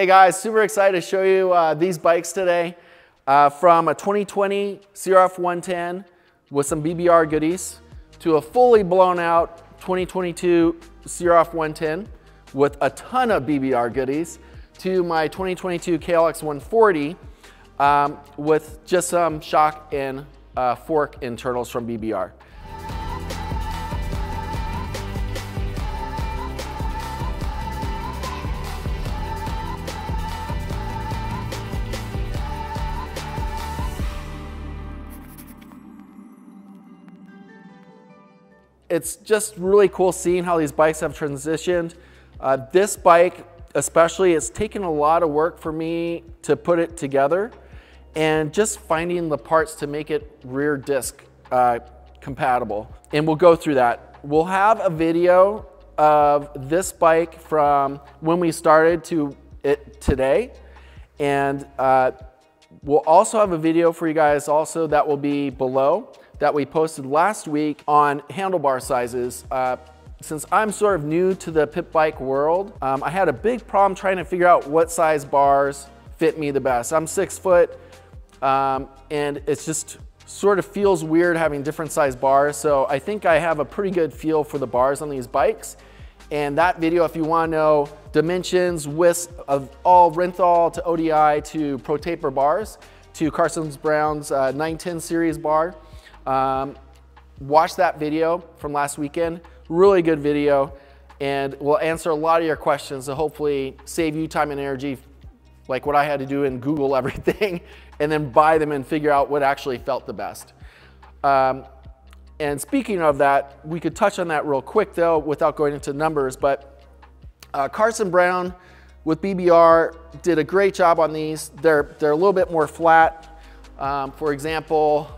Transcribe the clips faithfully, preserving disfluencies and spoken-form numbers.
Hey guys, super excited to show you uh, these bikes today uh, from a twenty twenty C R F one ten with some B B R goodies to a fully blown out twenty twenty-two C R F one ten with a ton of B B R goodies to my twenty twenty-two K L X one forty um, with just some shock and uh, fork internals from B B R. It's just really cool seeing how these bikes have transitioned. Uh, this bike especially, it's taken a lot of work for me to put it together and just finding the parts to make it rear disc uh, compatible. And we'll go through that. We'll have a video of this bike from when we started to it today. And uh, we'll also have a video for you guys also that will be below that we posted last week on handlebar sizes. Uh, since I'm sort of new to the pit bike world, um, I had a big problem trying to figure out what size bars fit me the best. I'm six foot um, and it's just sort of feels weird having different size bars. So I think I have a pretty good feel for the bars on these bikes. And that video, if you wanna know dimensions, widths of all Renthal to O D I to Pro Taper bars to Carson Brown's uh, nine ten series bar, Um, watch that video from last weekend, really good video, and we'll answer a lot of your questions to hopefully save you time and energy, like what I had to do and Google everything and then buy them and figure out what actually felt the best. Um, and speaking of that, we could touch on that real quick though without going into numbers, but uh, Carson Brown with B B R did a great job on these. They're, they're a little bit more flat. Um, for example,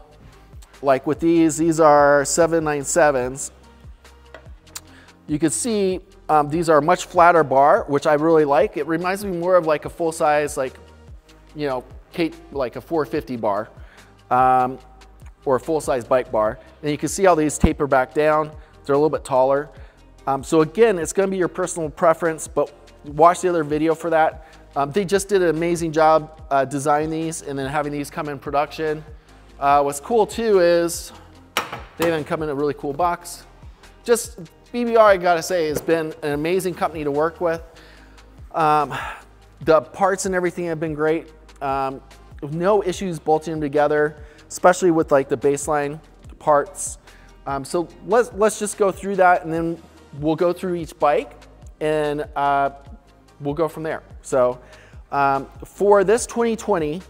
like with these, these are seven ninety-sevens. You can see um, these are a much flatter bar, which I really like. It reminds me more of like a full size, like, you know, Kate, like a four fifty bar um, or a full size bike bar. And you can see how these taper back down. They're a little bit taller. Um, so again, it's gonna be your personal preference, but watch the other video for that. Um, they just did an amazing job uh, designing these and then having these come in production. Uh, what's cool too is they even come in a really cool box. Just B B R, I gotta say, has been an amazing company to work with. Um, the parts and everything have been great. Um, no issues bolting them together, especially with like the baseline parts. Um, so let's let's just go through that, and then we'll go through each bike, and uh, we'll go from there. So um, for this twenty twenty,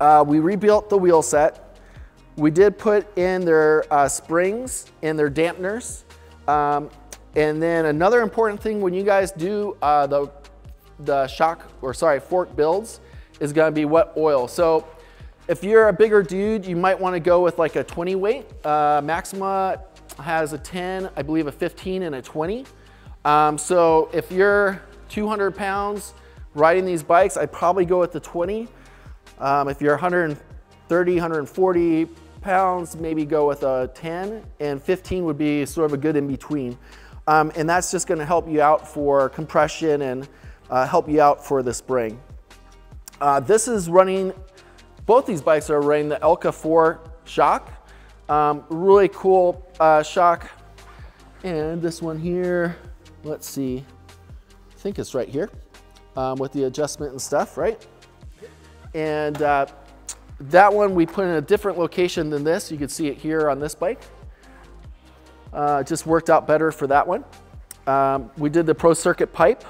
uh, we rebuilt the wheel set. We did put in their uh, springs and their dampeners. Um, and then another important thing when you guys do uh, the, the shock, or sorry, fork builds is gonna be what oil. So if you're a bigger dude, you might wanna go with like a twenty weight. Uh, Maxima has a ten, I believe a fifteen and a twenty. Um, so if you're two hundred pounds riding these bikes, I'd probably go with the twenty. Um, if you're one hundred thirty, one hundred forty, pounds, maybe go with a ten, and fifteen would be sort of a good in between. Um, and that's just gonna help you out for compression and uh, help you out for the spring. Uh, this is running, both these bikes are running the Elka four shock. Um, really cool uh, shock. And this one here, let's see, I think it's right here um, with the adjustment and stuff, right? And uh, that one we put in a different location than this. You can see it here on this bike. Uh, just worked out better for that one. Um, we did the Pro Circuit pipe.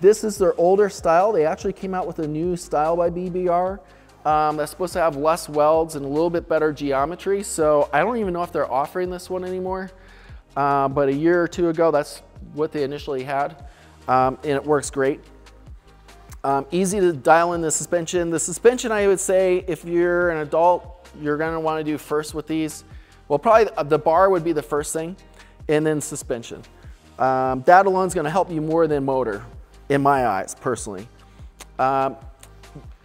This is their older style. They actually came out with a new style by B B R. Um, that's supposed to have less welds and a little bit better geometry. So I don't even know if they're offering this one anymore. Uh, but a year or two ago, that's what they initially had. Um, and it works great. Um, easy to dial in the suspension. The suspension, I would say, if you're an adult, you're gonna wanna do first with these. Well, probably the bar would be the first thing, and then suspension. Um, that alone's gonna help you more than motor, in my eyes, personally. Um,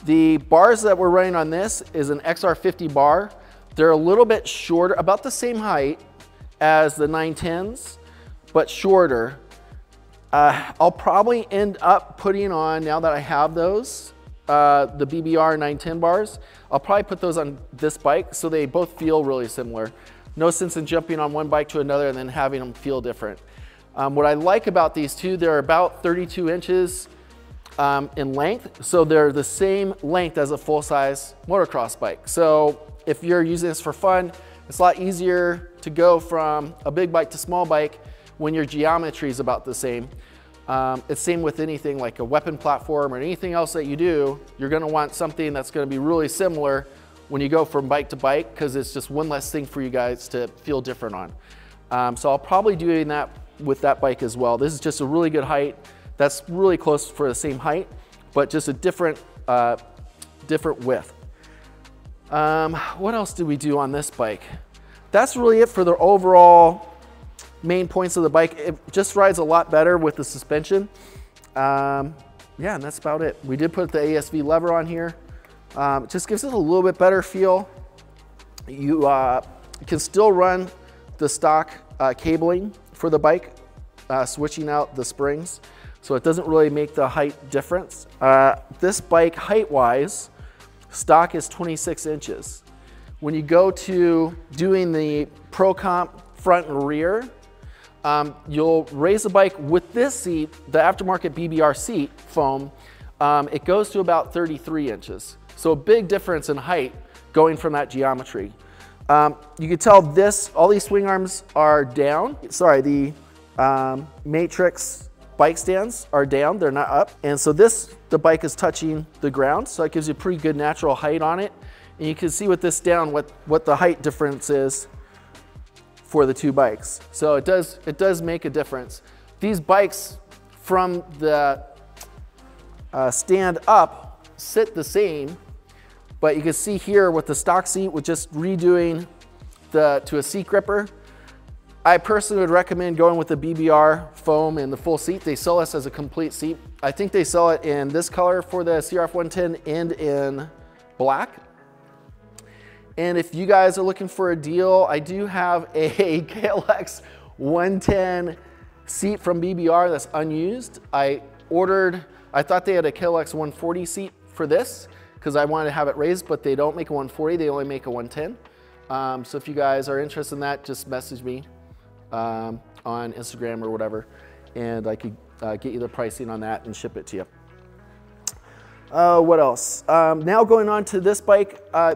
the bars that we're running on this is an X R fifty bar. They're a little bit shorter, about the same height as the nine tens, but shorter. Uh, I'll probably end up putting on, now that I have those, uh, the B B R nine ten bars, I'll probably put those on this bike so they both feel really similar. No sense in jumping on one bike to another and then having them feel different. Um, what I like about these two, they're about thirty-two inches um, in length, so they're the same length as a full-size motocross bike. So if you're using this for fun, it's a lot easier to go from a big bike to small bike when your geometry is about the same. Um, it's same with anything like a weapon platform or anything else that you do. You're gonna want something that's gonna be really similar when you go from bike to bike, because it's just one less thing for you guys to feel different on. Um, so I'll probably do that with that bike as well. This is just a really good height. That's really close for the same height, but just a different, uh, different width. Um, what else did we do on this bike? That's really it for the overall main points of the bike. It just rides a lot better with the suspension. Um, yeah, and that's about it. We did put the A S V lever on here. Um, it just gives it a little bit better feel. You uh, can still run the stock uh, cabling for the bike, uh, switching out the springs. So it doesn't really make the height difference. Uh, this bike height-wise, stock is twenty-six inches. When you go to doing the Pro Comp front and rear, um, you'll raise the bike with this seat, the aftermarket B B R seat foam, um, it goes to about thirty-three inches. So a big difference in height going from that geometry. Um, you can tell this, all these swing arms are down. Sorry, the um, Matrix bike stands are down, they're not up. And so this, the bike is touching the ground, so it gives you a pretty good natural height on it. And you can see with this down what, what the height difference is for the two bikes. So it does, it does make a difference. These bikes from the uh, stand up sit the same, but you can see here with the stock seat, with just redoing the, to a seat gripper. I personally would recommend going with the B B R foam and the full seat. They sell us as a complete seat. I think they sell it in this color for the C R F one ten and in black. And if you guys are looking for a deal, I do have a K L X one ten seat from B B R that's unused. I ordered, I thought they had a K L X one forty seat for this, because I wanted to have it raised, but they don't make a one forty, they only make a one ten. Um, so if you guys are interested in that, just message me um, on Instagram or whatever, and I could uh, get you the pricing on that and ship it to you. Uh, what else? Um, now going on to this bike, uh,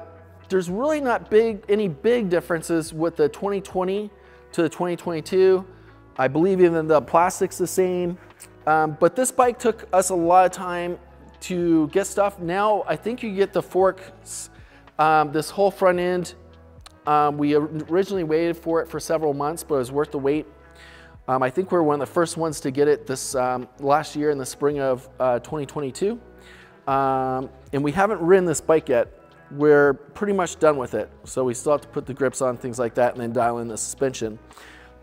there's really not big any big differences with the twenty twenty to the twenty twenty-two. I believe even the plastic's the same, um, but this bike took us a lot of time to get stuff. Now I think you get the forks, um, this whole front end. Um, we originally waited for it for several months, but it was worth the wait. Um, I think we were one of the first ones to get it this um, last year in the spring of uh, twenty twenty-two. Um, and we haven't ridden this bike yet. We're pretty much done with it. So we still have to put the grips on, things like that, and then dial in the suspension.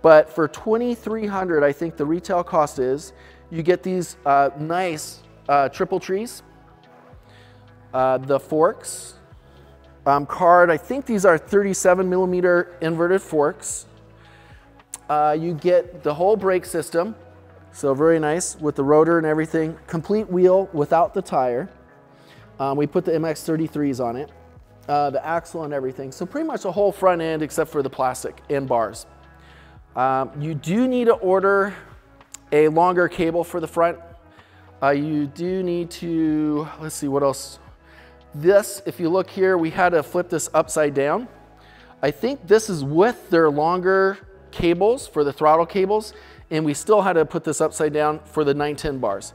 But for twenty-three hundred dollars, I think the retail cost is, you get these uh, nice, Uh, triple trees, uh, the forks, um, card. I think these are thirty-seven millimeter inverted forks. Uh, you get the whole brake system, so very nice with the rotor and everything. Complete wheel without the tire. Um, we put the M X thirty-threes on it, uh, the axle and everything. So pretty much the whole front end except for the plastic and bars. Um, you do need to order a longer cable for the front. Uh, you do need to, let's see what else. This, if you look here, we had to flip this upside down. I think this is with their longer cables for the throttle cables, and we still had to put this upside down for the nine ten bars.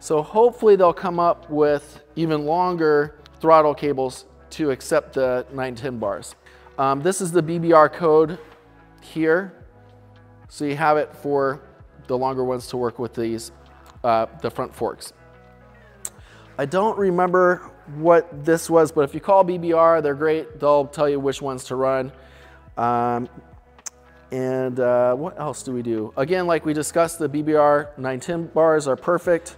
So hopefully they'll come up with even longer throttle cables to accept the nine ten bars. Um, this is the B B R code here. So you have it for the longer ones to work with these. Uh, the front forks. I don't remember what this was, but if you call B B R, they're great. They'll tell you which ones to run. Um, and uh, what else do we do? Again, like we discussed, the B B R nine ten bars are perfect.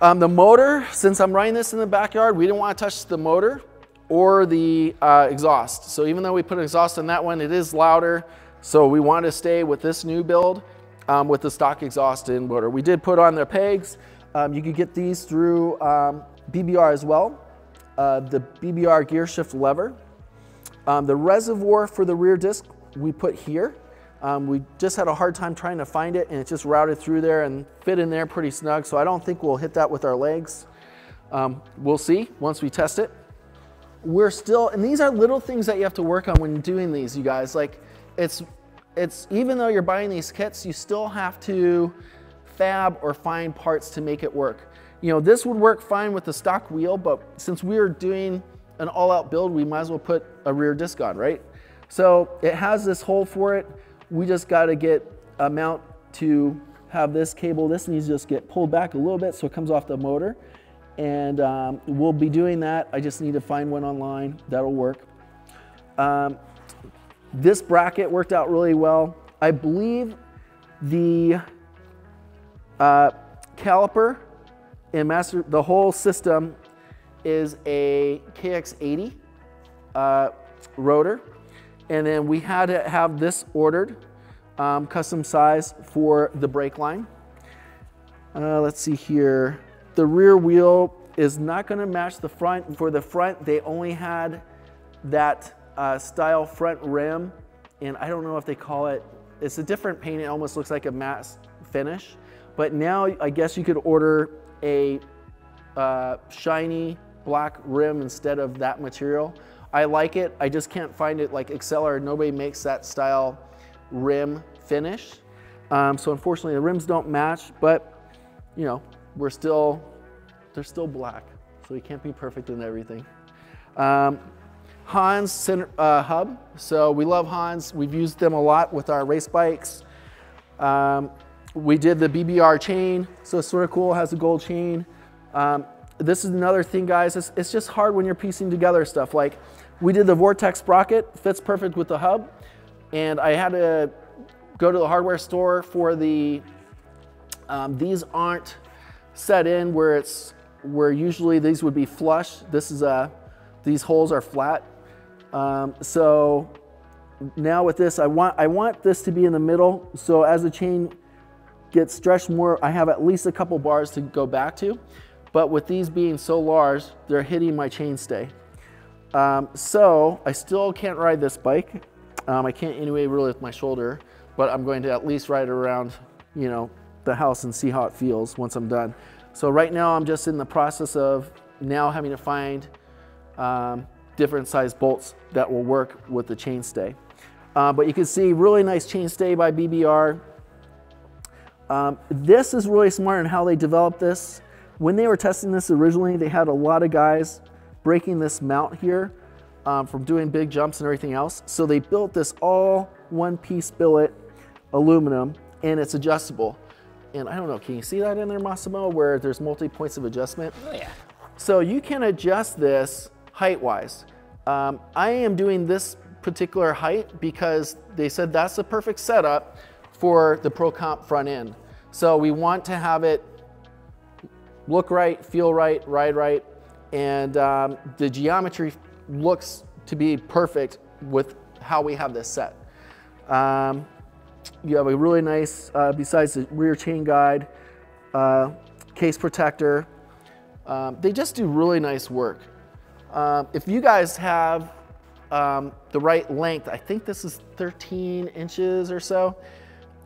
Um, the motor, since I'm running this in the backyard, we didn't want to touch the motor or the uh, exhaust. So even though we put an exhaust on that one, it is louder. So we want to stay with this new build um, with the stock exhaust and motor. We did put on their pegs. Um, you could get these through um, B B R as well, uh, the B B R gear shift lever. Um, the reservoir for the rear disc we put here. Um, we just had a hard time trying to find it, and it just routed through there and fit in there pretty snug, so I don't think we'll hit that with our legs. Um, we'll see once we test it. We're still, and these are little things that you have to work on when doing these, you guys. Like, it's, it's even though you're buying these kits, you still have to fab or find parts to make it work. You know, this would work fine with the stock wheel, but since we were doing an all-out build, we might as well put a rear disc on, right? So it has this hole for it. We just got to get a mount to have this cable. This needs to just get pulled back a little bit so it comes off the motor. And um, we'll be doing that. I just need to find one online. That'll work. Um, this bracket worked out really well. I believe the uh, caliper and master, the whole system is a K X eighty uh, rotor. And then we had to have this ordered, um, custom size for the brake line. Uh, let's see here. The rear wheel is not gonna match the front. For the front, they only had that uh, style front rim, and I don't know if they call it, it's a different paint, it almost looks like a matte finish. But now I guess you could order a uh, shiny black rim instead of that material. I like it, I just can't find it like Acceler. Nobody makes that style rim finish. Um, so unfortunately the rims don't match, but you know, we're still, they're still black. So we can't be perfect in everything. Um, Hans center, uh, hub, so we love Hans. We've used them a lot with our race bikes. Um, we did the B B R chain, so it's sort of cool, it has a gold chain. Um, this is another thing, guys, it's, it's just hard when you're piecing together stuff. Like, we did the Vortex sprocket, fits perfect with the hub, and I had to go to the hardware store for the, um, these aren't set in where it's, where usually these would be flush. This is a, these holes are flat. Um, so now with this, I want, I want this to be in the middle. So as the chain gets stretched more, I have at least a couple bars to go back to. But with these being so large, they're hitting my chainstay. Um, so I still can't ride this bike. Um, I can't anyway really with my shoulder, but I'm going to at least ride around, you know, the house and see how it feels once I'm done. So right now I'm just in the process of now having to find um, different size bolts that will work with the chainstay. Uh, but you can see really nice chainstay by B B R. Um, this is really smart in how they developed this. When they were testing this originally, they had a lot of guys breaking this mount here um, from doing big jumps and everything else. So they built this all one piece billet aluminum, and it's adjustable. And I don't know, can you see that in there, Massimo, where there's multi points of adjustment? Oh yeah. So you can adjust this height-wise. Um, I am doing this particular height because they said that's the perfect setup for the Pro Comp front end. So we want to have it look right, feel right, ride right, and um, the geometry looks to be perfect with how we have this set. Um, you have a really nice, uh, besides the rear chain guide, uh, case protector. Um, they just do really nice work. Uh, if you guys have um, the right length, I think this is thirteen inches or so.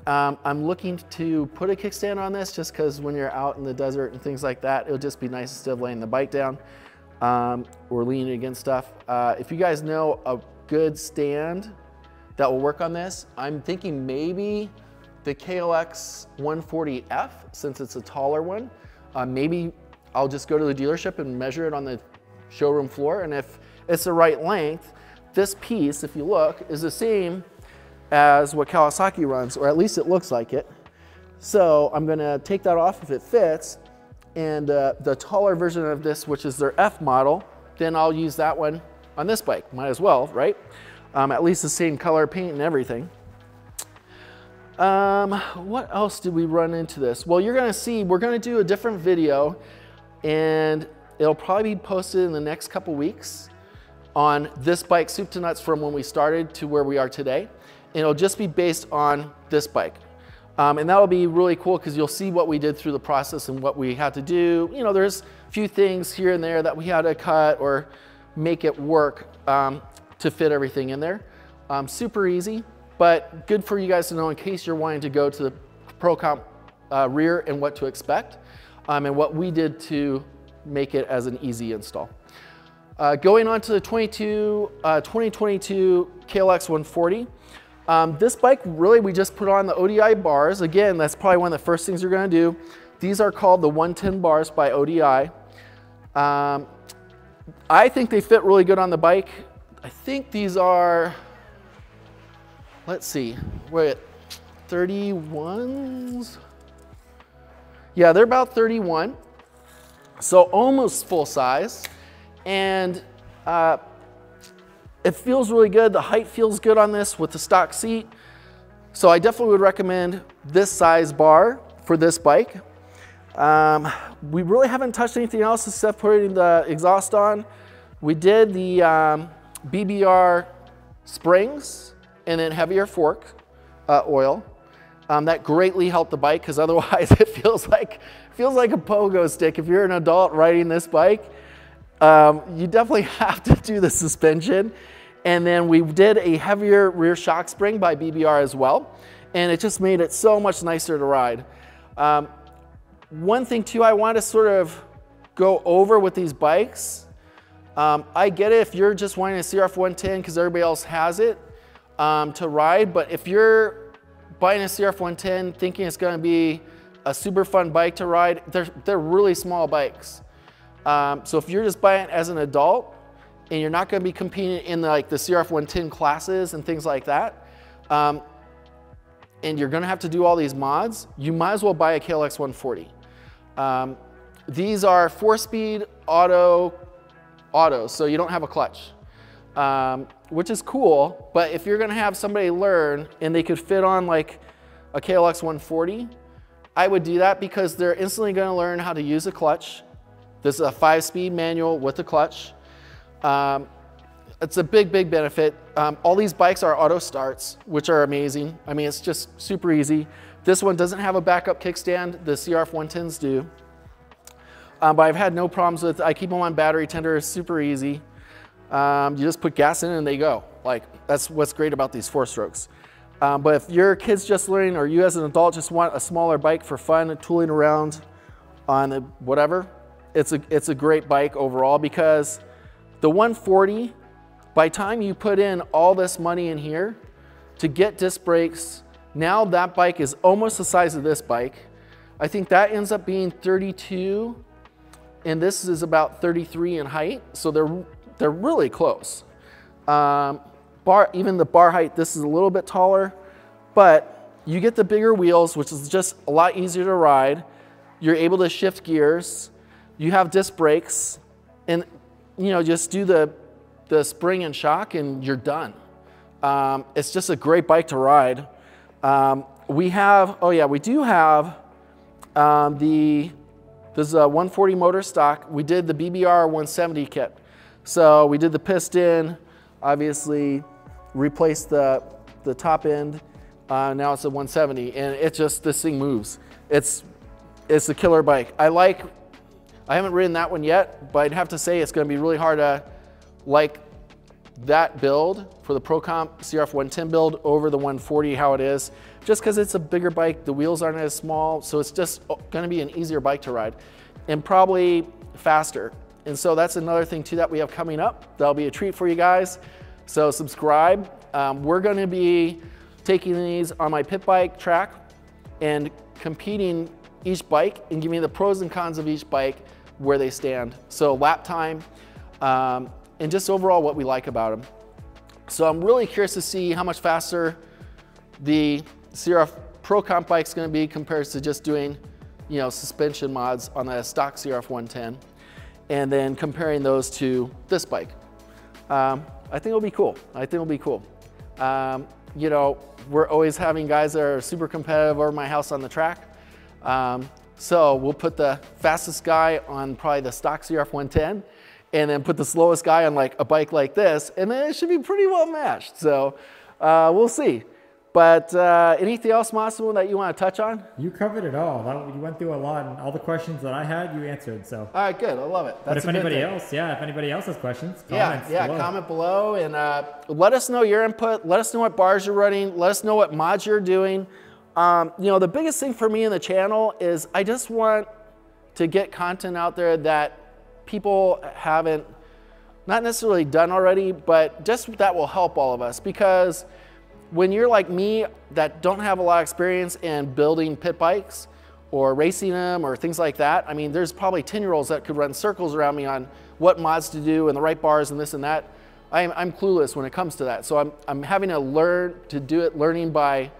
Um, I'm looking to put a kickstand on this just because when you're out in the desert and things like that, it'll just be nice instead of laying the bike down um, or leaning against stuff. Uh, if you guys know a good stand that will work on this, I'm thinking maybe the K L X one forty F, since it's a taller one. Uh, maybe I'll just go to the dealership and measure it on the showroom floor, and if it's the right length, this piece, if you look, is the same as what Kawasaki runs, or at least it looks like it. So I'm gonna take that off if it fits, and uh, the taller version of this, which is their F model, then I'll use that one on this bike, might as well, right? Um, at least the same color paint and everything. Um, what else did we run into this? Well, you're gonna see, we're gonna do a different video, and it'll probably be posted in the next couple weeks on this bike, soup to nuts, from when we started to where we are today. It'll just be based on this bike. Um, and that'll be really cool because you'll see what we did through the process and what we had to do. You know, there's a few things here and there that we had to cut or make it work um, to fit everything in there. Um, super easy, but good for you guys to know in case you're wanting to go to the Pro Comp uh, rear and what to expect um, and what we did to make it as an easy install. Uh, going on to the twenty-two, uh, twenty twenty-two K L X one forty. Um, this bike, really, we just put on the O D I bars. Again, that's probably one of the first things you're gonna do. These are called the one ten bars by O D I. Um, I think they fit really good on the bike. I think these are, let's see, we're at thirty-ones? Yeah, they're about thirty-one. So almost full size. And uh, it feels really good. The height feels good on this with the stock seat. So I definitely would recommend this size bar for this bike. Um, we really haven't touched anything else except putting the exhaust on. We did the um, B B R springs and then heavier fork uh, oil. Um, that greatly helped the bike because otherwise it feels like, feels like a pogo stick. If you're an adult riding this bike, Um, you definitely have to do the suspension. And then we did a heavier rear shock spring by B B R as well. And it just made it so much nicer to ride. Um, one thing too, I want to sort of go over with these bikes. Um, I get it if you're just wanting a C R F one ten because everybody else has it um, to ride. But if you're buying a C R F one ten thinking it's going to be a super fun bike to ride, they're, they're really small bikes. Um, so if you're just buying it as an adult and you're not going to be competing in the, like the C R F one ten classes and things like that, um, and you're going to have to do all these mods, you might as well buy a K L X one forty. Um, these are four-speed auto, auto, so you don't have a clutch, um, which is cool. But if you're going to have somebody learn and they could fit on like a K L X one forty, I would do that because they're instantly going to learn how to use a clutch. This is a five-speed manual with a clutch. Um, it's a big, big benefit. Um, all these bikes are auto starts, which are amazing. I mean, it's just super easy. This one doesn't have a backup kickstand. The C R F one tens do. Um, but I've had no problems with, I keep them on battery tender, it's super easy. Um, you just put gas in and they go. Like, that's what's great about these four strokes. Um, but if your kid's just learning or you as an adult just want a smaller bike for fun, tooling around on a whatever, It's a, it's a great bike overall because the one forty, by the time you put in all this money in here to get disc brakes, now that bike is almost the size of this bike. I think that ends up being thirty-two and this is about thirty-three in height. So they're, they're really close. Um, bar, even the bar height, this is a little bit taller, but you get the bigger wheels, which is just a lot easier to ride. You're able to shift gears. You have disc brakes and, you know, just do the, the spring and shock and you're done. Um, it's just a great bike to ride. Um, we have, oh yeah, we do have um, the, this is a one forty motor stock. We did the B B R one seventy kit. So we did the piston, obviously replaced the, the top end. Uh, now it's a one seventy and it just, this thing moves. It's, it's a killer bike. I like, I haven't ridden that one yet, but I'd have to say it's gonna be really hard to like that build for the Pro Comp C R F one ten build over the one forty how it is, just cause it's a bigger bike, the wheels aren't as small, so it's just gonna be an easier bike to ride and probably faster. And so that's another thing too that we have coming up. That'll be a treat for you guys. So subscribe. Um, we're gonna be taking these on my pit bike track and competing each bike and giving the pros and cons of each bike where they stand. So lap time, um, and just overall what we like about them. So I'm really curious to see how much faster the C R F Pro Comp bike's gonna be compared to just doing, you know, suspension mods on the stock C R F one ten, and then comparing those to this bike. Um, I think it'll be cool. I think it'll be cool. Um, you know, we're always having guys that are super competitive over my house on the track. Um, so we'll put the fastest guy on probably the stock C R F one ten and then put the slowest guy on like a bike like this, and then it should be pretty well matched. So uh, we'll see. But uh, anything else, Massimo, that you want to touch on? You covered it all. That, you went through a lot, and all the questions that I had, you answered. So. All right, good. I love it. That's but if a anybody good else, yeah, if anybody else has questions, comments yeah, yeah, below. comment below, and uh, let us know your input. Let us know what bars you're running. Let us know what mods you're doing. Um, you know, the biggest thing for me in the channel is I just want to get content out there that people haven't, not necessarily done already, but just that will help all of us, because when you're like me that don't have a lot of experience in building pit bikes or racing them or things like that, I mean, there's probably ten year olds that could run circles around me on what mods to do and the right bars and this and that. I'm, I'm clueless when it comes to that. So I'm, I'm having to learn to do it, learning by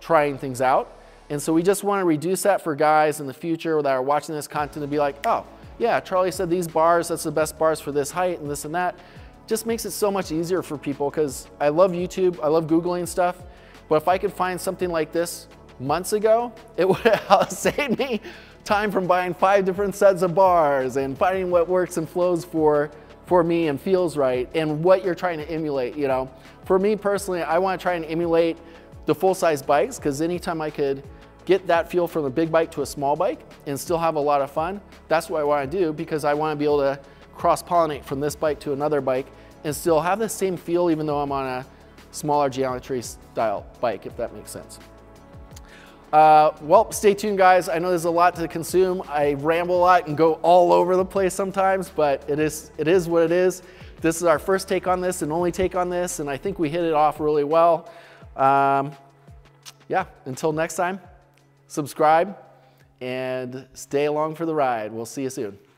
trying things out. And so we just want to reduce that for guys in the future that are watching this content to be like, oh yeah, Charlie said these bars, that's the best bars for this height and this and that. Just makes it so much easier for people, because I love YouTube, I love Googling stuff, but if I could find something like this months ago, it would have saved me time from buying five different sets of bars and finding what works and flows for, for me and feels right and what you're trying to emulate, you know. For me personally, I want to try and emulate the full-size bikes, because anytime I could get that feel from a big bike to a small bike and still have a lot of fun, that's what I want to do, because I want to be able to cross-pollinate from this bike to another bike and still have the same feel, even though I'm on a smaller geometry style bike, if that makes sense. Uh, well, stay tuned, guys. I know there's a lot to consume. I ramble a lot and go all over the place sometimes, but it is, it is what it is. This is our first take on this and only take on this, and I think we hit it off really well. Um, yeah, until next time, subscribe and stay along for the ride. We'll see you soon.